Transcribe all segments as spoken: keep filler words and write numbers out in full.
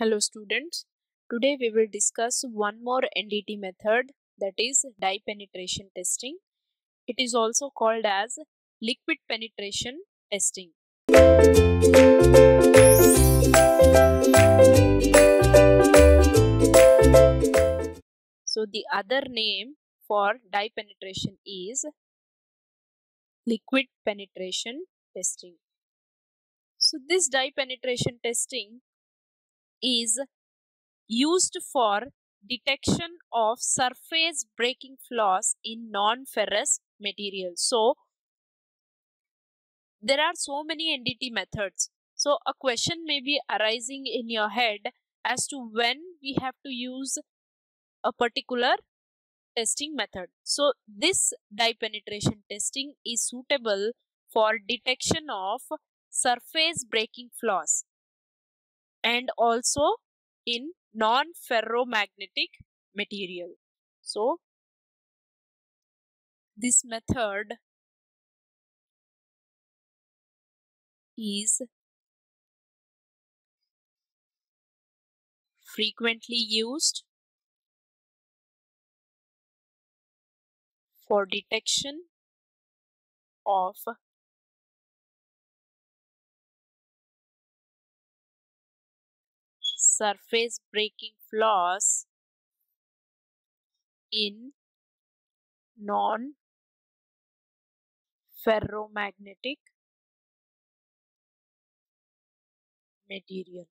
Hello students, today we will discuss one more N D T method, that is dye penetration testing. It is also called as liquid penetration testing. So the other name for dye penetration is liquid penetration testing. So this dye penetration testing is used for detection of surface breaking flaws in non-ferrous materials. So there are so many N D T methods. So a question may be arising in your head as to when we have to use a particular testing method. So this dye penetration testing is suitable for detection of surface breaking flaws and also in non-ferromagnetic material. So this method is frequently used for detection of surface breaking flaws in non-ferromagnetic material.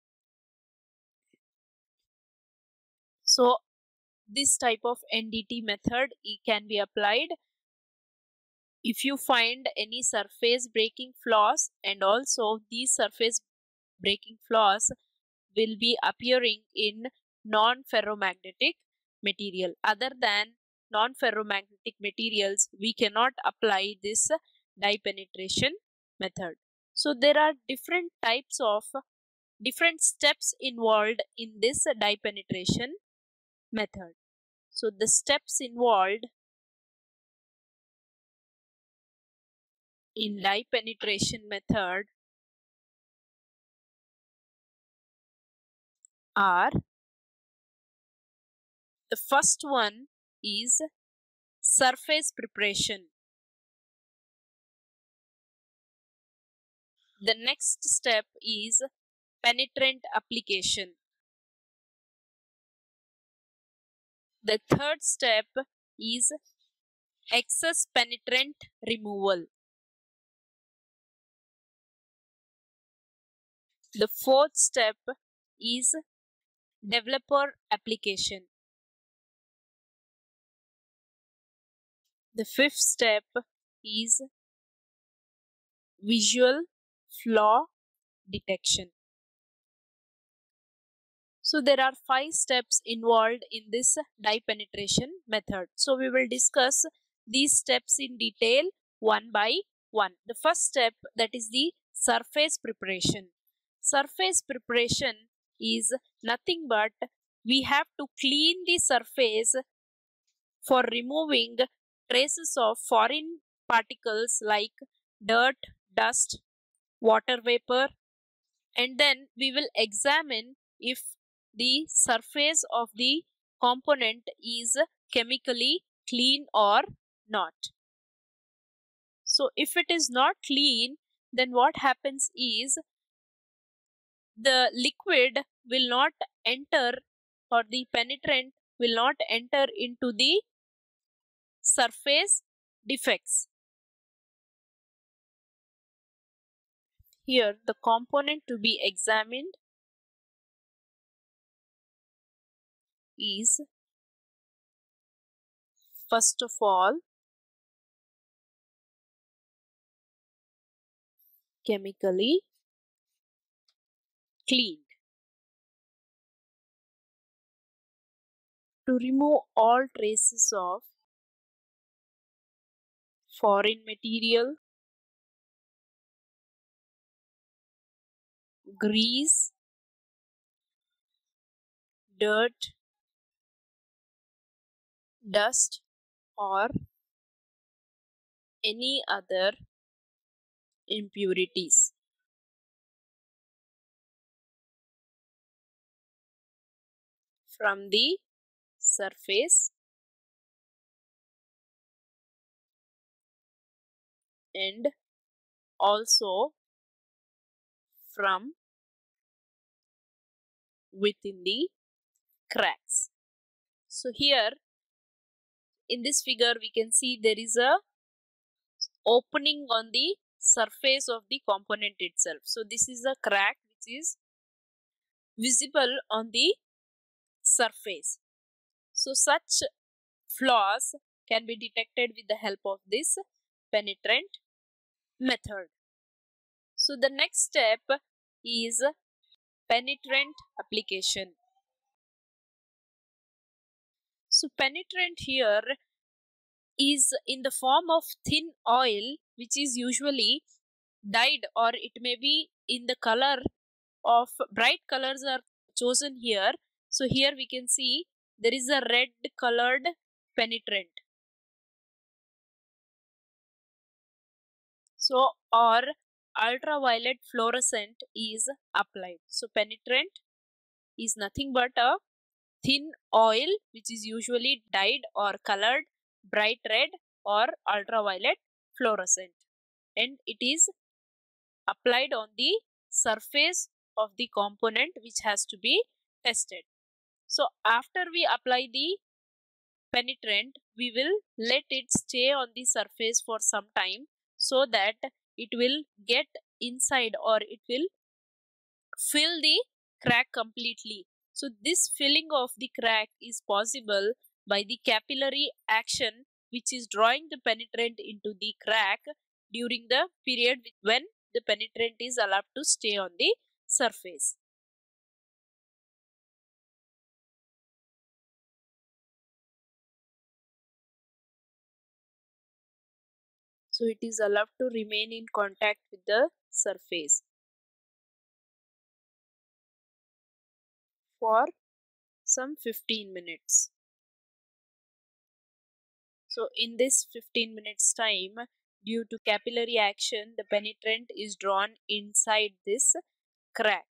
So this type of N D T method it can be applied if you find any surface breaking flaws, and also these surface breaking flaws will be appearing in non-ferromagnetic material. Other than non-ferromagnetic materials, we cannot apply this dye penetration method. So there are different types of different steps involved in this dye penetration method. So the steps involved in dye penetration method are, the first one is surface preparation. The next step is penetrant application. The third step is excess penetrant removal. The fourth step is developer application. The fifth step is visual flaw detection. So there are five steps involved in this dye penetration method. So we will discuss these steps in detail one by one. The first step, that is the surface preparation. Surface preparation is nothing but we have to clean the surface for removing traces of foreign particles like dirt, dust, water vapor, and then we will examine if the surface of the component is chemically clean or not. So if it is not clean, then what happens is the liquid will not enter, or the penetrant will not enter into the surface defects. Here the component to be examined is, first of all, chemically cleaned. To remove all traces of foreign material, grease, dirt, dust, or any other impurities. from the surface, and also from within the cracks. So here in this figure we can see there is a opening on the surface of the component itself. So this is a crack which is visible on the surface. So such flaws can be detected with the help of this penetrant method. So the next step is penetrant application. So penetrant here is in the form of thin oil, which is usually dyed, or it may be in the color of bright colors are chosen here. So here we can see there is a red colored penetrant. So or ultraviolet fluorescent is applied. So penetrant is nothing but a thin oil which is usually dyed or colored bright red or ultraviolet fluorescent, and it is applied on the surface of the component which has to be tested. So after we apply the penetrant, we will let it stay on the surface for some time so that it will get inside or it will fill the crack completely. So this filling of the crack is possible by the capillary action, which is drawing the penetrant into the crack during the period when the penetrant is allowed to stay on the surface. So it is allowed to remain in contact with the surface for some fifteen minutes. So in this fifteen minutes time, due to capillary action, the penetrant is drawn inside this crack.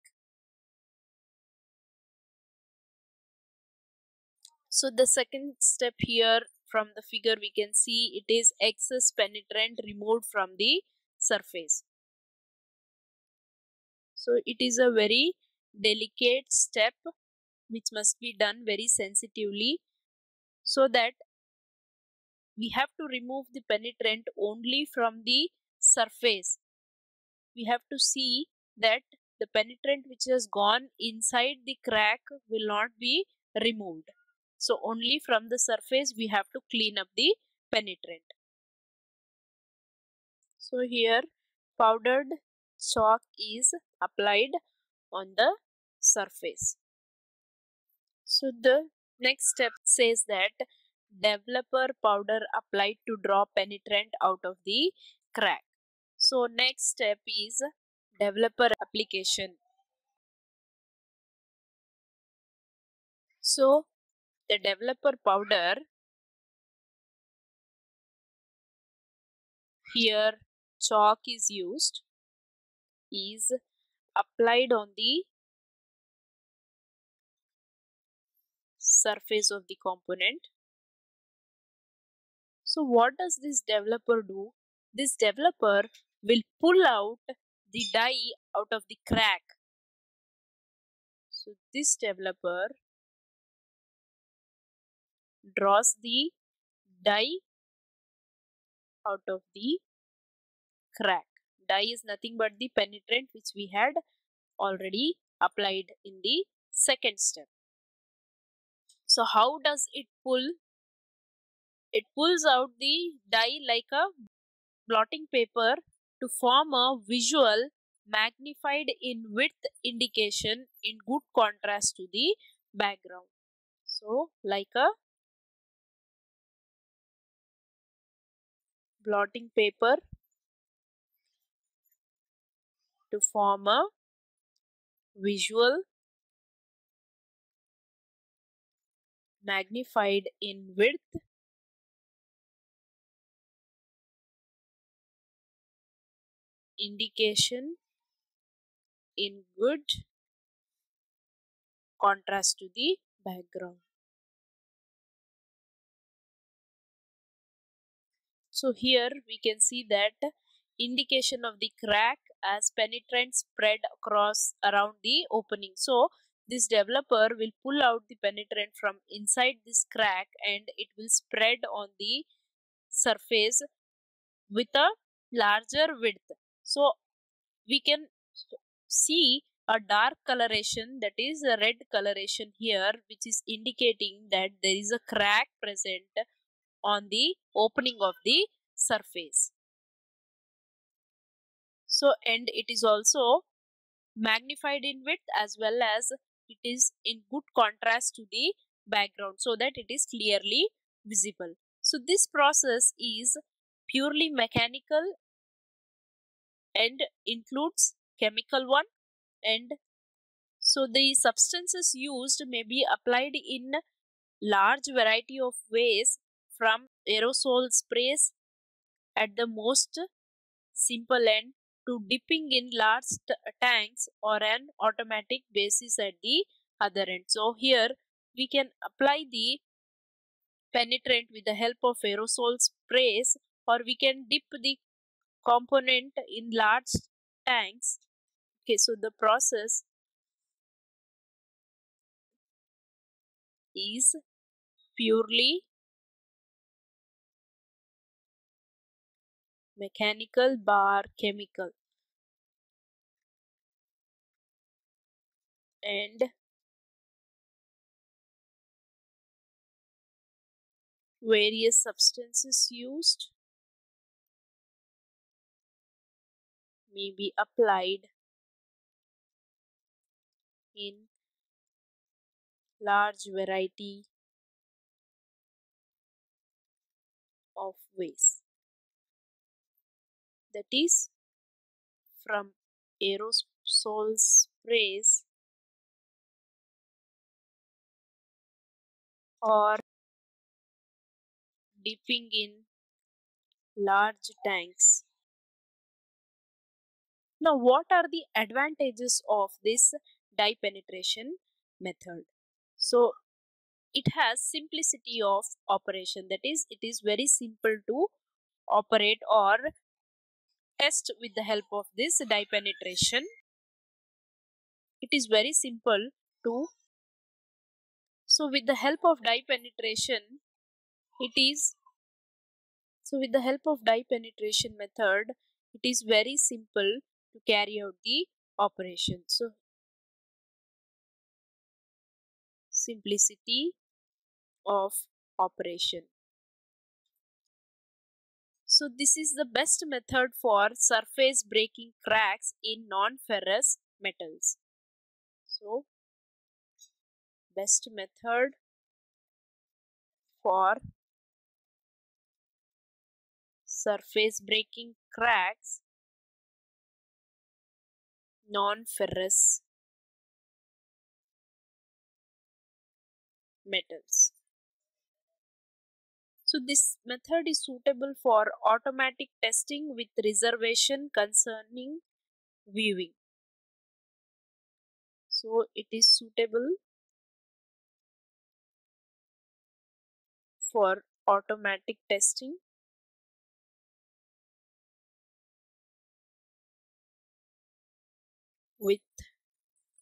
So the second step here from the figure we can see it is excess penetrant removed from the surface. So it is a very delicate step which must be done very sensitively, so that we have to remove the penetrant only from the surface. We have to see that the penetrant which has gone inside the crack will not be removed. So only from the surface we have to clean up the penetrant. So here powdered chalk is applied on the surface. So the next step says that developer powder applied to draw penetrant out of the crack. So next step is developer application. So the developer powder here chalk is used is applied on the surface of the component. So what does this developer do? This developer will pull out the dye out of the crack. So this developer draws the dye out of the crack. Dye is nothing but the penetrant which we had already applied in the second step. So how does it pull? It pulls out the dye like a blotting paper to form a visual magnified in width indication in good contrast to the background. So like a blotting paper to form a visual magnified in width indication in good contrast to the background. So here we can see that indication of the crack as penetrant spread across around the opening. So this developer will pull out the penetrant from inside this crack and it will spread on the surface with a larger width. So we can see a dark coloration, that is a red coloration here, which is indicating that there is a crack present on the opening of the surface. So, and it is also magnified in width as well as it is in good contrast to the background so that it is clearly visible. So this process is purely mechanical and includes chemical one, and so the substances used may be applied in large variety of ways, from aerosol sprays at the most simple end to dipping in large tanks or an automatic basis at the other end. So here we can apply the penetrant with the help of aerosol sprays, or we can dip the component in large tanks. Okay, so the process is purely mechanical bar chemical, and various substances used may be applied in large variety of ways, that is from aerosol sprays or dipping in large tanks. Now, what are the advantages of this dye penetration method? So it has simplicity of operation, that is it is very simple to operate or test with the help of this dye penetration. It is very simple to so with the help of dye penetration it is so with the help of dye penetration method it is very simple to carry out the operation. So simplicity of operation. So this is the best method for surface breaking cracks in non-ferrous metals. So best method for surface breaking cracks non-ferrous metals. So this method is suitable for automatic testing with reservation concerning viewing. So it is suitable for automatic testing with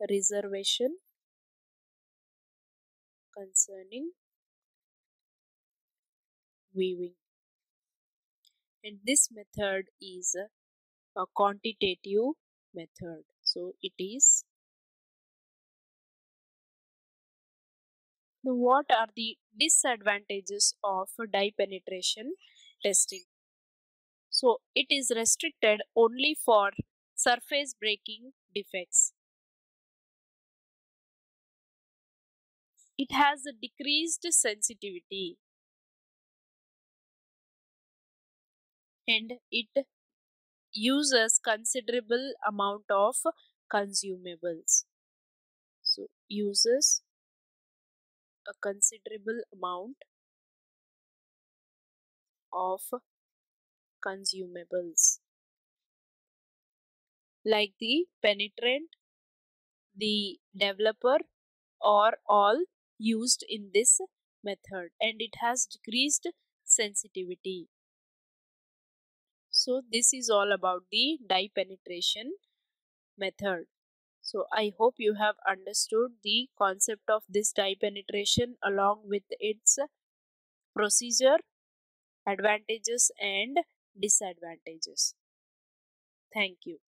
reservation concerning viewing, and this method is a quantitative method, so it is. Now, what are the disadvantages of dye penetration testing? So it is restricted only for surface breaking defects. It has a decreased sensitivity and it uses considerable amount of consumables. So uses a considerable amount of consumables like the penetrant, the developer, or all used in this method, and it has decreased sensitivity. So this is all about the dye penetration method. So I hope you have understood the concept of this dye penetration along with its procedure, advantages and disadvantages. Thank you.